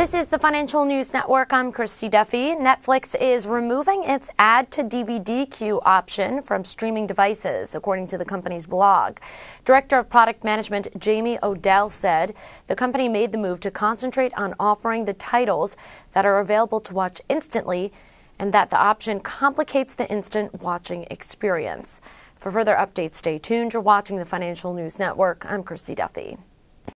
This is the Financial News Network. I'm Christy Duffy. Netflix is removing its add-to-DVD queue option from streaming devices, according to the company's blog. Director of Product Management Jamie Odell said the company made the move to concentrate on offering the titles that are available to watch instantly and that the option complicates the instant watching experience. For further updates, stay tuned. You're watching the Financial News Network. I'm Christy Duffy.